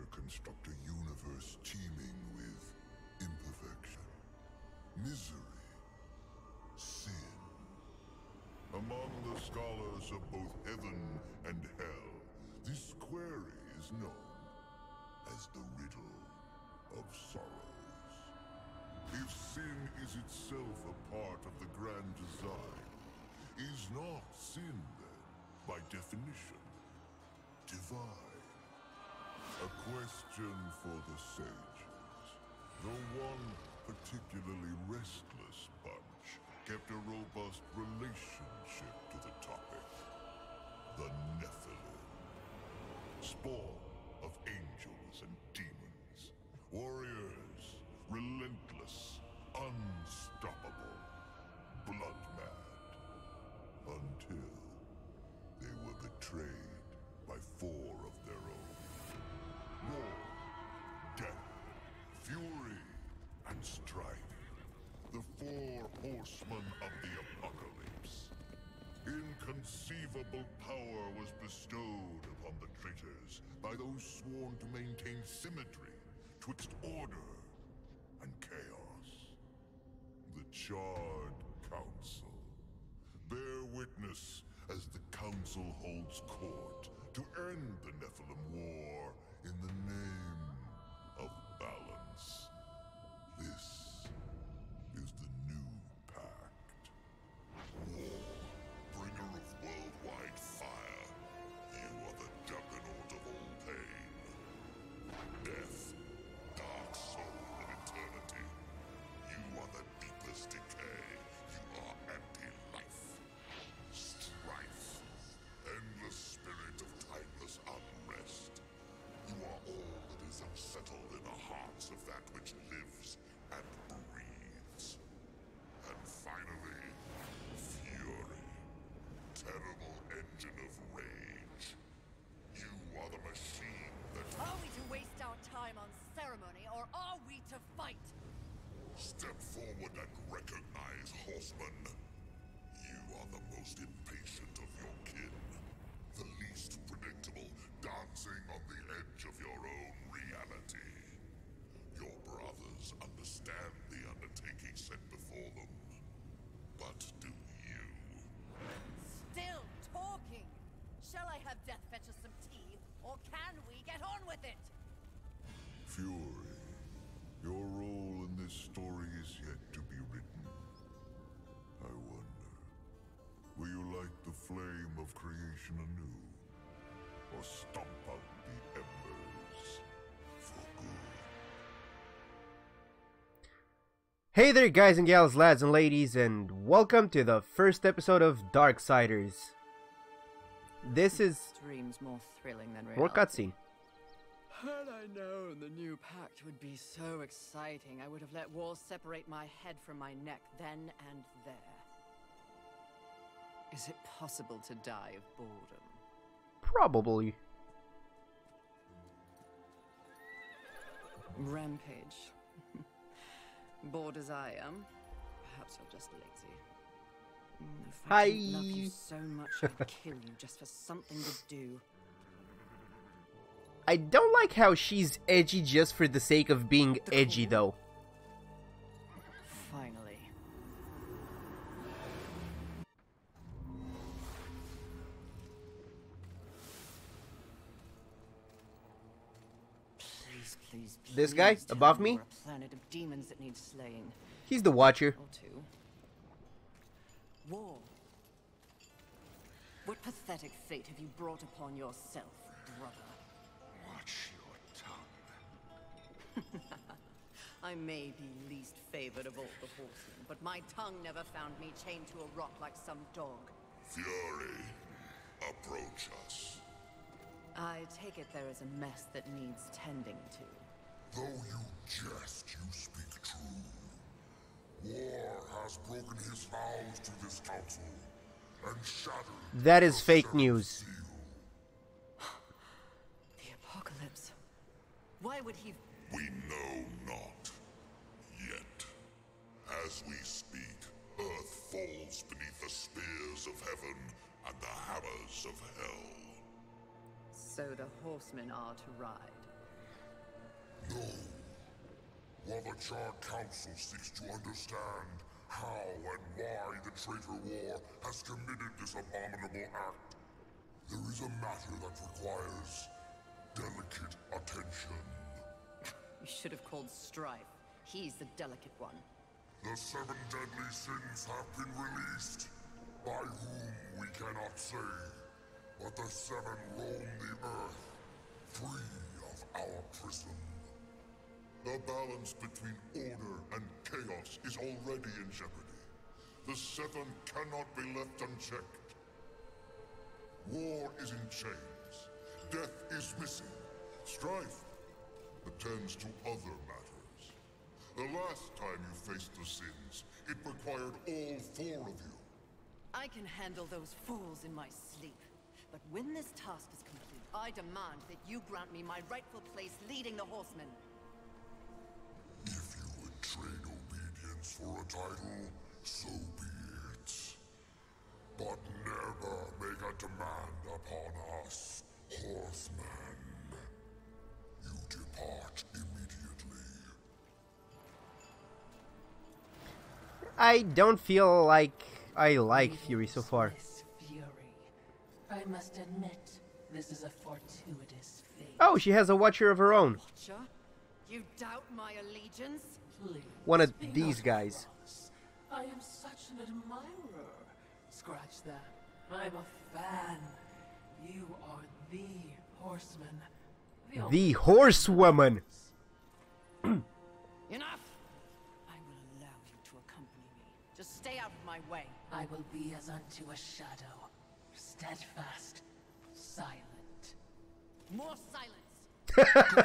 nature construct a universe teeming with imperfection, misery, sin. Among the scholars of both heaven and hell, this query is known as the riddle of sorrows. If sin is itself a part of the grand design, is not sin, then, by definition, divine? A question for the sages. The one particularly restless bunch kept a robust relationship to the topic. The Nephilim. Spawn of angels and demons. Warriors. Relentless. Unstoppable. Blood mad. Until they were betrayed by four of their own. War, Death, Fury, and Striving. The four horsemen of the apocalypse. Inconceivable power was bestowed upon the traitors by those sworn to maintain symmetry twixt order and chaos. The Charred Council. Bear witness as the Council holds court to end the Nephilim War in the name of balance. This is the new pact. War, bringer of worldwide fire, you are the juggernaut of all pain. Death, dark soul of eternity, you are the deepest decay, you are anti-life. Strife, endless spirit of timeless unrest. You are all that is unsettled in the hearts of that which lives and breathes. And finally, Fury, terrible engine of rage. You are the machine that... Are we to waste our time on ceremony, or are we to fight? Step forward and recognize, horseman. You are the most impatient of your kin. The least predictable, dancing on the edge of your own reality. Your brothers understand the undertaking set before them. But do you? Still talking! Shall I have Death fetch us some tea, or can we get on with it? Fury, your role in this story is yet to be written. I wonder, will you light the flame of creation anew, or stomp out the embers for good? Hey there guys and gals, lads and ladies, and welcome to the first episode of Darksiders. This is... dreams more thrilling than reality. More cutscene. Had I known the new pact would be so exciting, I would have let War separate my head from my neck then and there. Is it possible to die of boredom? Probably. Rampage. Bored as I am. Perhaps you're just lazy. If I didn't love you so much, I'd kill you just for something to do. I don't like how she's edgy just for the sake of being edgy, though. Finally. Please, please, please. This guy above me? A planet of demons that needs slaying. He's the Watcher. Or two. War. What pathetic fate have you brought upon yourself, brother? Watch your tongue. I may be least favored of all the horsemen, but my tongue never found me chained to a rock like some dog. Fury, approach us. I take it there is a mess that needs tending to. Though you jest, you speak true. War has broken his vows to this council and shattered. That is fake news. The apocalypse. Why would he? We know not yet. As we speak, Earth falls beneath the spears of heaven and the hammers of hell. So the horsemen are to ride. know. While the Charred Council seeks to understand how and why the traitor War has committed this abominable act, there is a matter that requires delicate attention. You should have called Strife. He's the delicate one. The seven deadly sins have been released, by whom we cannot say, but the seven roam the earth, free of our prison. The balance between order and chaos is already in jeopardy. The seven cannot be left unchecked. War is in chains. Death is missing. Strife attends to other matters. The last time you faced the sins, it required all four of you. I can handle those fools in my sleep. But when this task is complete, I demand that you grant me my rightful place leading the horsemen. If you would trade obedience for a title, so be it. But never make a demand upon us, horsemen. You depart immediately. I don't feel like I like Fury so far. Fury. I must admit, this is a fortuitous fate. Oh, she has a Watcher of her own. Watcher? You doubt my allegiance? Please, one of these guys. I am such an admirer. Scratch that. I'm a fan. You are the horseman. The horsewoman! Enough! I will allow you to accompany me. Just stay out of my way. I will be as unto a shadow. Steadfast. Silent. More silence! Go.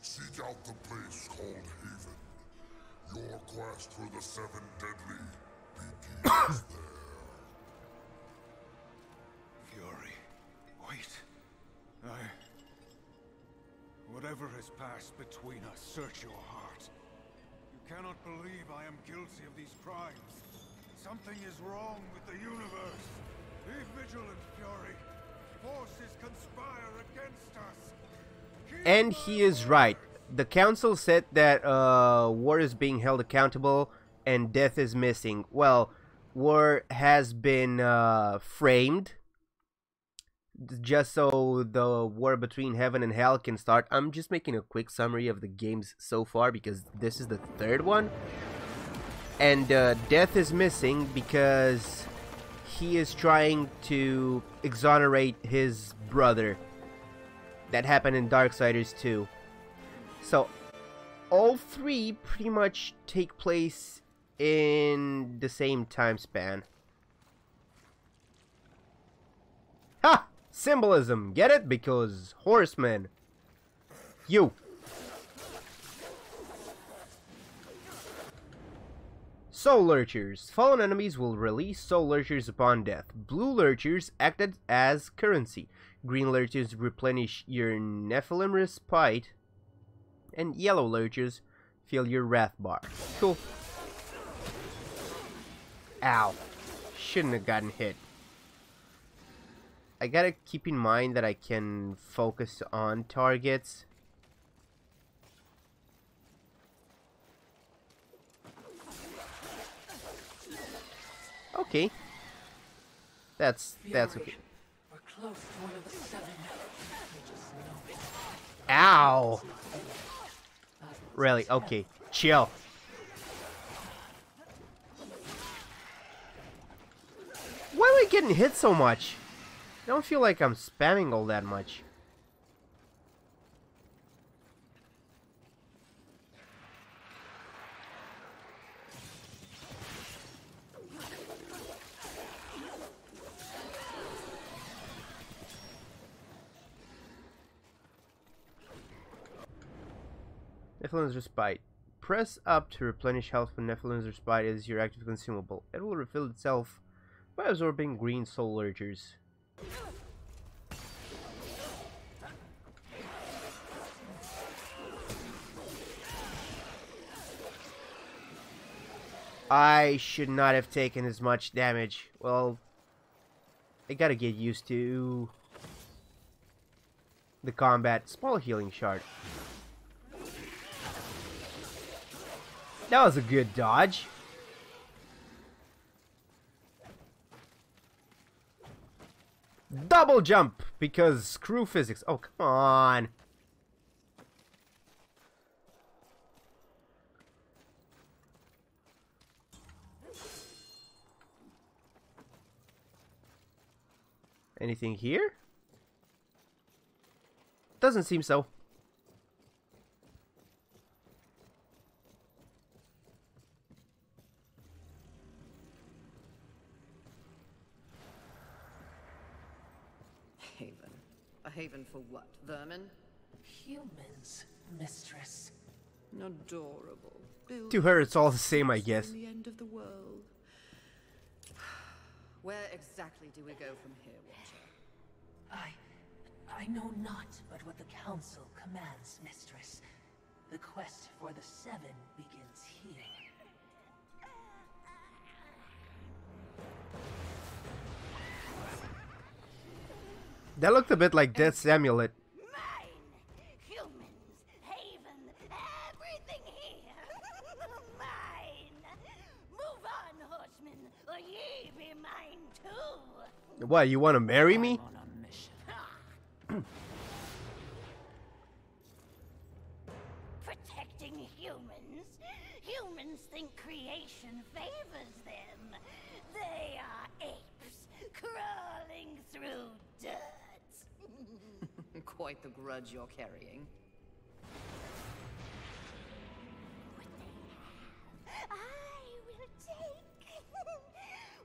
Seek out the place called Haven. Your quest for the seven deadly begins there. Fury. Wait. Whatever has passed between us, search your heart. You cannot believe I am guilty of these crimes. Something is wrong with the universe. Be vigilant, Fury. Forces conspire against us. And he is right. The council said that War is being held accountable and Death is missing. Well, War has been framed. Just so the war between heaven and hell can start, I'm just making a quick summary of the games so far because this is the third one. And Death is missing because he is trying to exonerate his brother. That happened in Darksiders 2. So all three pretty much take place in the same time span. Ha! Symbolism, get it? Because horsemen. You. Soul Lurchers. Fallen enemies will release Soul Lurchers upon death. Blue Lurchers acted as currency. Green Lurchers replenish your Nephilim Respite. And yellow Lurchers fill your Wrath bar. Cool. Ow. Shouldn't have gotten hit. I gotta keep in mind that I can focus on targets. Okay. That's okay. We're close to one of the seven. I just know. Ow! Really? Okay. Chill. Why am I getting hit so much? I don't feel like I'm spamming all that much. Nephilim's Respite. Press up to replenish health when Nephilim's Respite is your active consumable. It will refill itself by absorbing green Soul Lurchers. I should not have taken as much damage. Well, I gotta get used to the combat. Small healing shard. That was a good dodge. Double jump, because screw physics. Oh, come on. Anything here? Doesn't seem so. Haven. A haven for what? Vermin? Humans, mistress. Adorable. Build to her, it's all the same, I guess. The end of the world. Where exactly do we go from here, Watcher? I know not but what the Council commands, mistress. The quest for the Seven begins here. That looked a bit like Death's Amulet. Mine! Humans, Haven, everything here! Mine! Move on, horsemen, or ye be mine too! What, you want to marry me? Protecting humans? Humans think creation favors them. They are apes crawling through dirt. Quite the grudge you're carrying. What they have, I will take.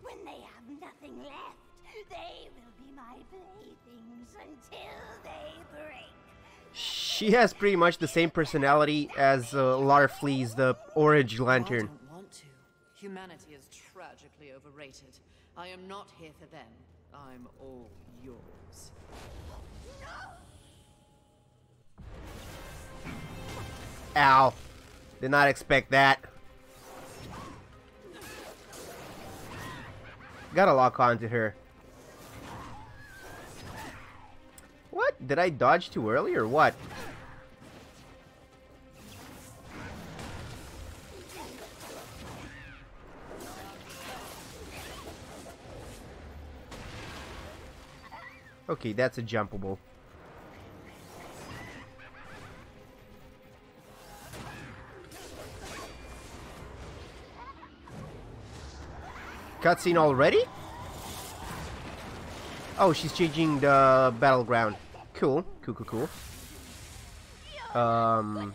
When they have nothing left, they will be my playthings until they break. She has pretty much the same personality as Larfleeze, the Orange Lantern. I don't want to. Humanity is tragically overrated. I am not here for them. I'm all yours. No! Ow. Did not expect that. Gotta lock on to her. What? Did I dodge too early or what? Okay, that's a jumpable. Cutscene already? Oh, she's changing the battleground. Cool, cool, cool, cool.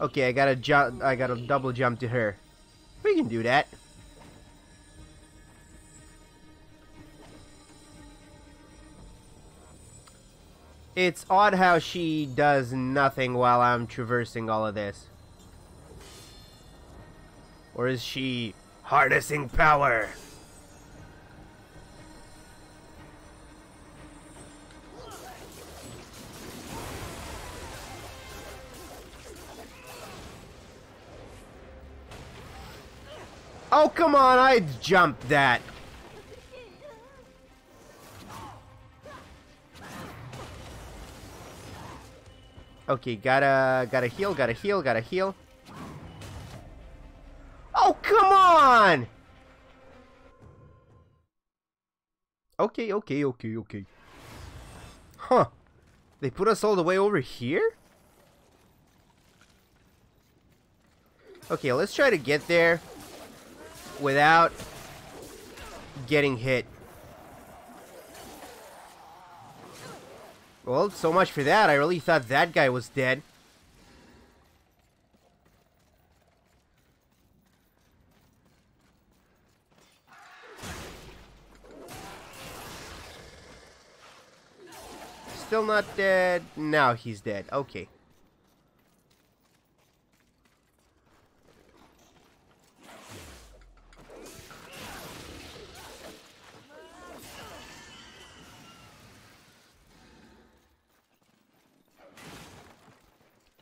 Okay, I gotta double jump to her. We can do that. It's odd how she does nothing while I'm traversing all of this. Or is she harnessing power? Oh, come on, I jumped that. Okay, gotta heal, gotta heal, gotta heal. Oh, come on! Okay, okay, okay, okay. Huh. They put us all the way over here? Okay, let's try to get there without getting hit. Well, so much for that. I really thought that guy was dead. Still not dead. Now he's dead. Okay.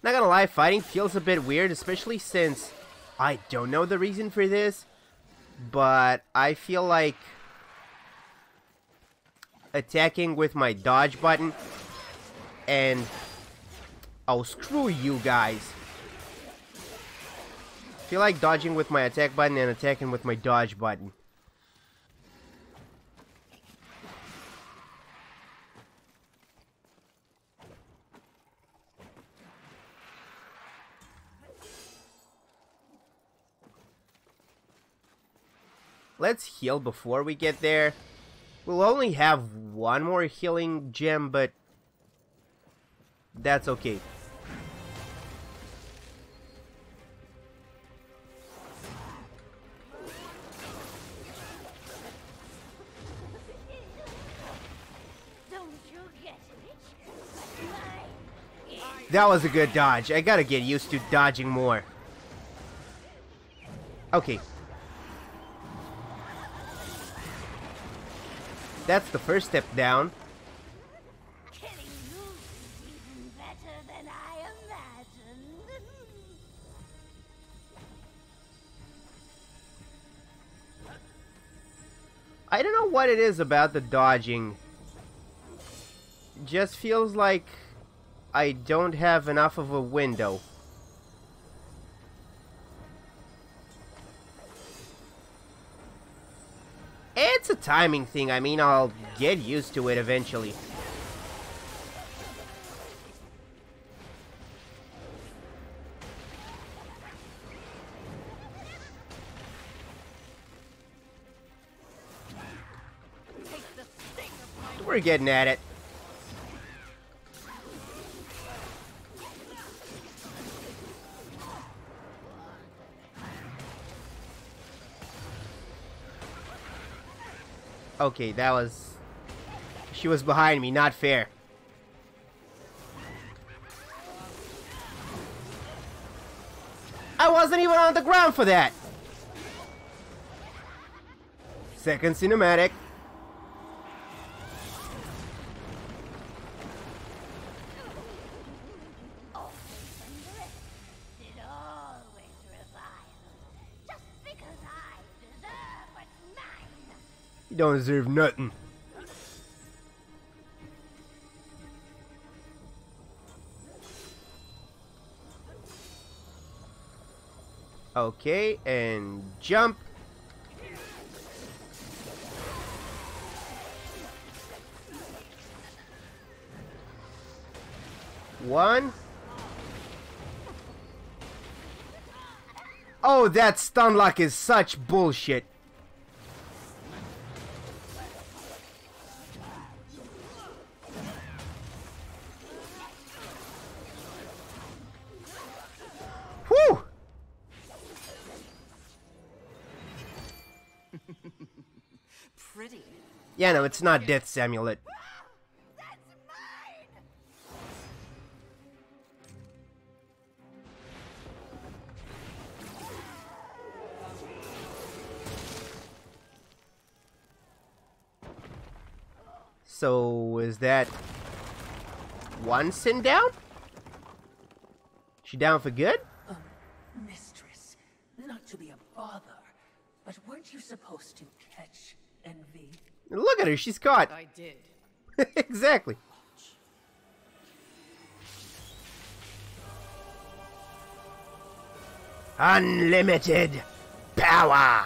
Not gonna lie, fighting feels a bit weird, especially since I don't know the reason for this, but I feel like attacking with my dodge button and... oh, screw you guys. feel like dodging with my attack button and attacking with my dodge button. Let's heal before we get there. We'll only have one more healing gem, but that's okay. That was a good dodge. I gotta get used to dodging more. Okay. That's the first step down. Killing you is even better than I imagined. I don't know what it is about the dodging. It just feels like I don't have enough of a window. It's a timing thing, I mean, I'll get used to it eventually. We're getting at it. Okay, that was... She was behind me, not fair. I wasn't even on the ground for that! Second cinematic. You don't deserve nothing. Okay, and jump. One. Oh, that stun lock is such bullshit. Yeah, no, it's not Death's Amulet. That's mine! So, is that one sin down? She down for good? Oh, mistress, not to be a bother, but weren't you supposed to catch Envy? Look at her, she's caught. I did. Exactly. Unlimited power.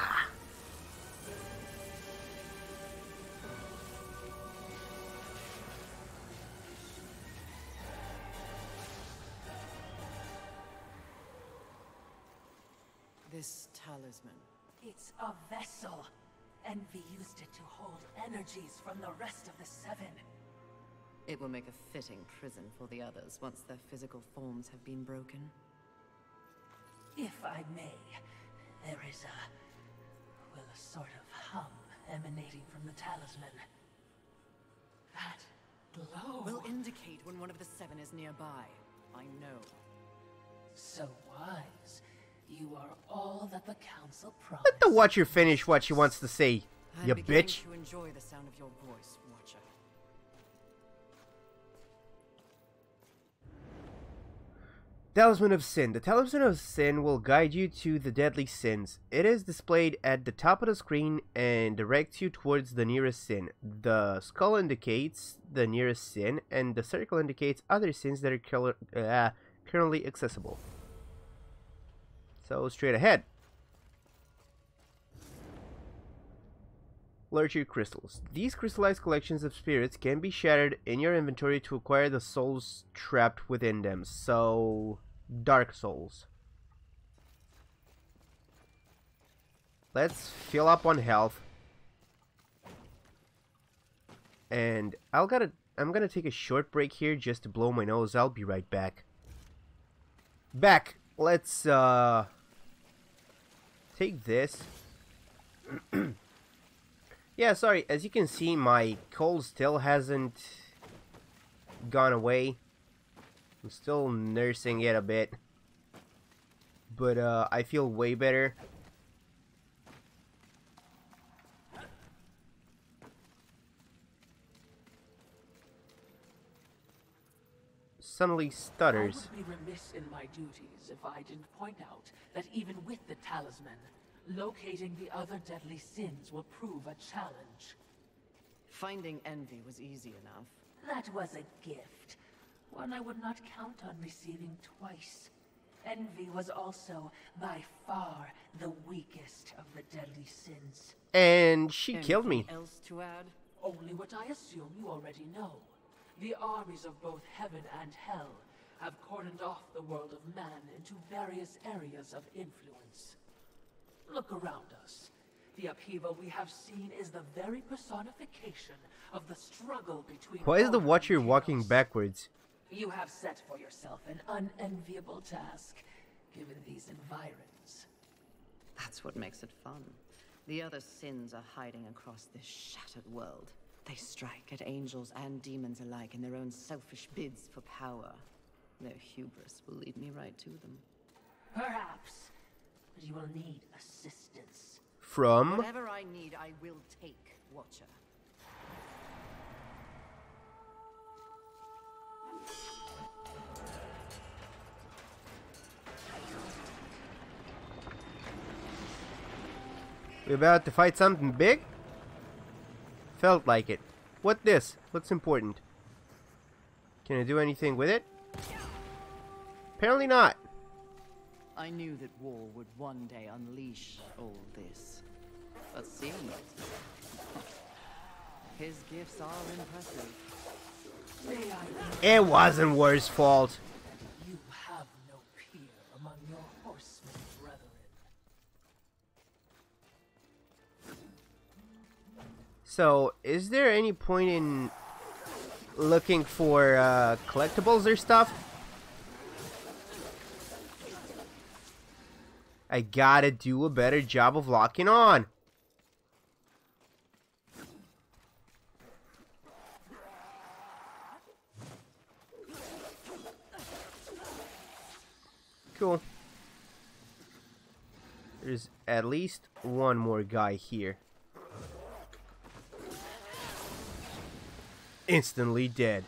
This talisman. It's a vessel. Envy used it to hold energies from the rest of the Seven. It will make a fitting prison for the others once their physical forms have been broken. If I may, there is a... well, a sort of hum emanating from the talisman. That glow... will indicate when one of the Seven is nearby. I know. So wise. You are all that the council promised. Let the Watcher finish what she wants to say, you bitch. To enjoy the sound of your voice, Watcher. Talisman of Sin. The Talisman of Sin will guide you to the deadly sins. It is displayed at the top of the screen and directs you towards the nearest sin. The skull indicates the nearest sin, and the circle indicates other sins that are currently accessible. So straight ahead. Lurcher crystals. These crystallized collections of spirits can be shattered in your inventory to acquire the souls trapped within them. So, dark souls. Let's fill up on health. And I'm gonna take a short break here just to blow my nose. I'll be right back. Let's take this. Yeah, sorry, as you can see, my cold still hasn't gone away. I'm still nursing it a bit. But I feel way better. Suddenly stutters. I would be remiss in my duties if I didn't point out that even with the talisman, locating the other deadly sins will prove a challenge. Finding Envy was easy enough. That was a gift. One I would not count on receiving twice. Envy was also by far the weakest of the deadly sins. And she killed me. Anything else to add? Only what I assume you already know. The armies of both heaven and hell have cordoned off the world of man into various areas of influence. Look around us. The upheaval we have seen is the very personification of the struggle between... Why is the Watcher walking backwards? You have set for yourself an unenviable task, given these environs. That's what makes it fun. The other sins are hiding across this shattered world. They strike at angels and demons alike in their own selfish bids for power. Their hubris will lead me right to them. Perhaps. But you will need assistance. From? Whatever I need, I will take, Watcher. We about to fight something big? Felt like it. What this? What's important? Can I do anything with it? Apparently not. I knew that War would one day unleash all this, but seeing it, his gifts are impressive. It wasn't War's fault. You have no peer among your horsemen, brethren. So, is there any point in looking for collectibles or stuff? I gotta do a better job of locking on. Cool. There's at least one more guy here. Instantly dead.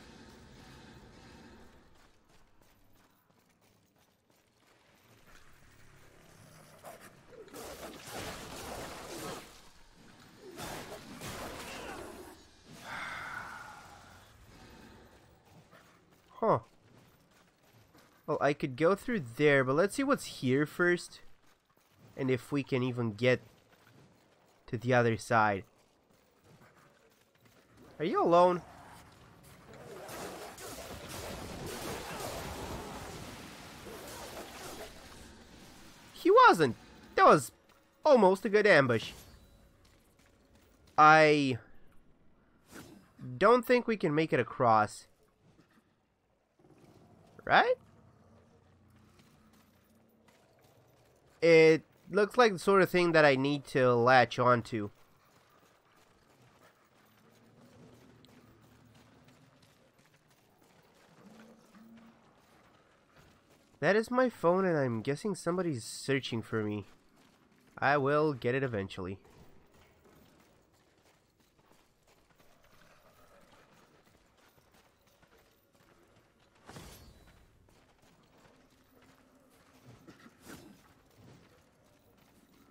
Huh. Well, I could go through there, but let's see what's here first. And if we can even get to the other side. Are you alone? He wasn't. That was almost a good ambush. I don't think we can make it across. Right? It looks like the sort of thing that I need to latch onto. That is my phone, and I'm guessing somebody's searching for me. I will get it eventually.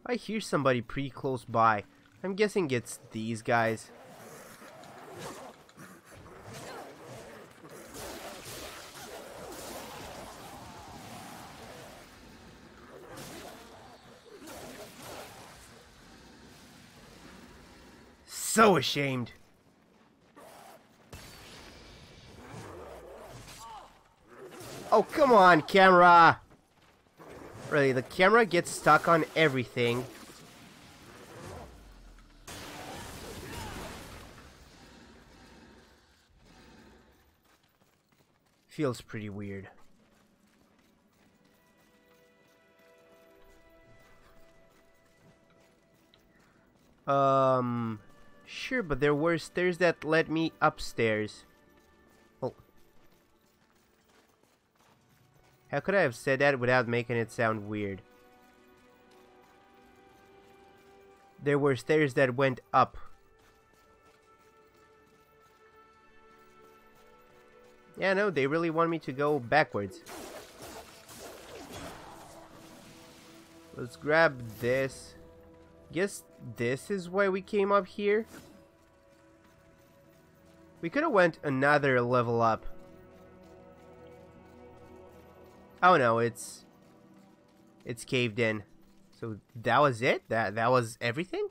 I hear somebody pretty close by. I'm guessing it's these guys. so ashamed. Oh, come on, camera! Really, the camera gets stuck on everything. Feels pretty weird. Sure, but there were stairs that led me upstairs. Oh. How could I have said that without making it sound weird? There were stairs that went up. Yeah, no, they really want me to go backwards. Let's grab this. Guess this is why we came up here. We could have went another level up. Oh no, it's caved in. So that was it? That was everything?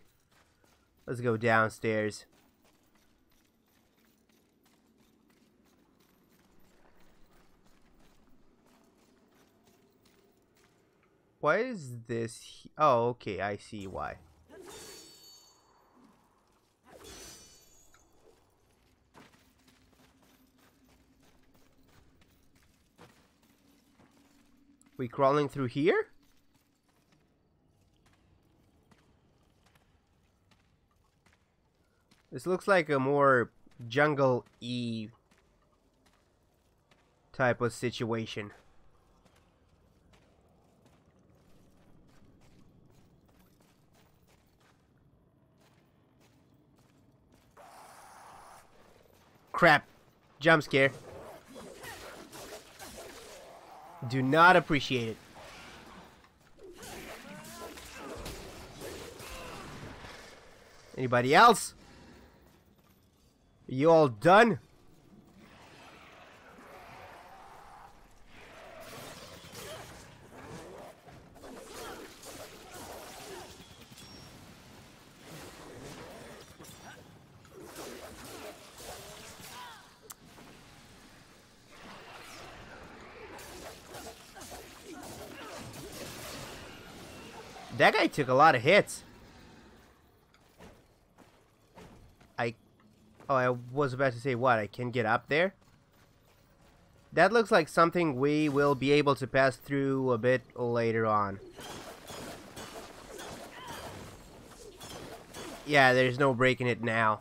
Let's go downstairs. Why is this? Oh, okay, I see why. We crawling through here? This looks like a more jungle-y type of situation. Crap. Jump scare. Do not appreciate it. Anybody else? Are you all done? That guy took a lot of hits. I was about to say what? I can get up there? That looks like something we will be able to pass through a bit later on. Yeah, there's no breaking it now.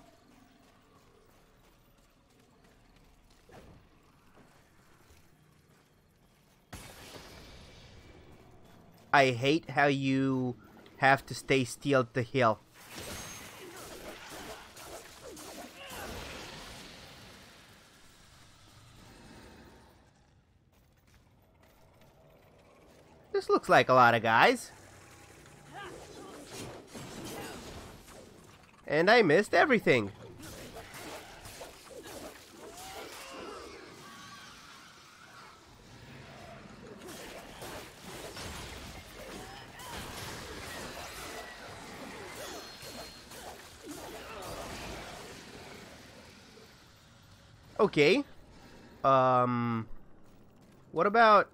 I hate how you have to stay still to heal. This looks like a lot of guys. And I missed everything. Okay, what about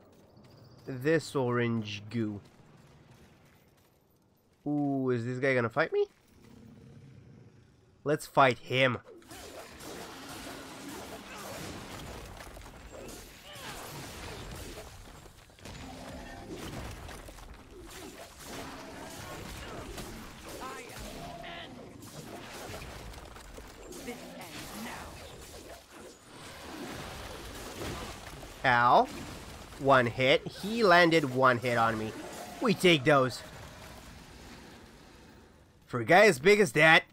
this orange goo? Ooh, is this guy gonna fight me? Let's fight him. Ow. One hit. He landed one hit on me. We take those. For a guy as big as that,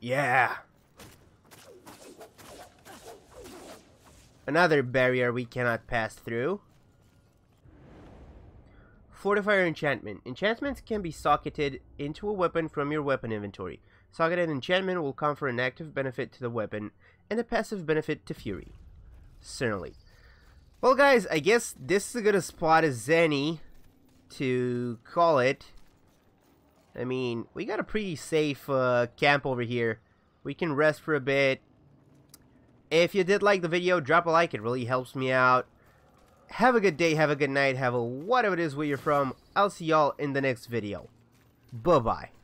yeah. Another barrier we cannot pass through. Fortifier enchantment. Enchantments can be socketed into a weapon from your weapon inventory. Socketed enchantment will confer an active benefit to the weapon and a passive benefit to Fury. Certainly. Well guys, I guess this is as good a spot as any to call it. I mean, we got a pretty safe camp over here. We can rest for a bit. If you did like the video, drop a like. It really helps me out. Have a good day. Have a good night. Have a whatever it is where you're from. I'll see y'all in the next video. Bye-bye.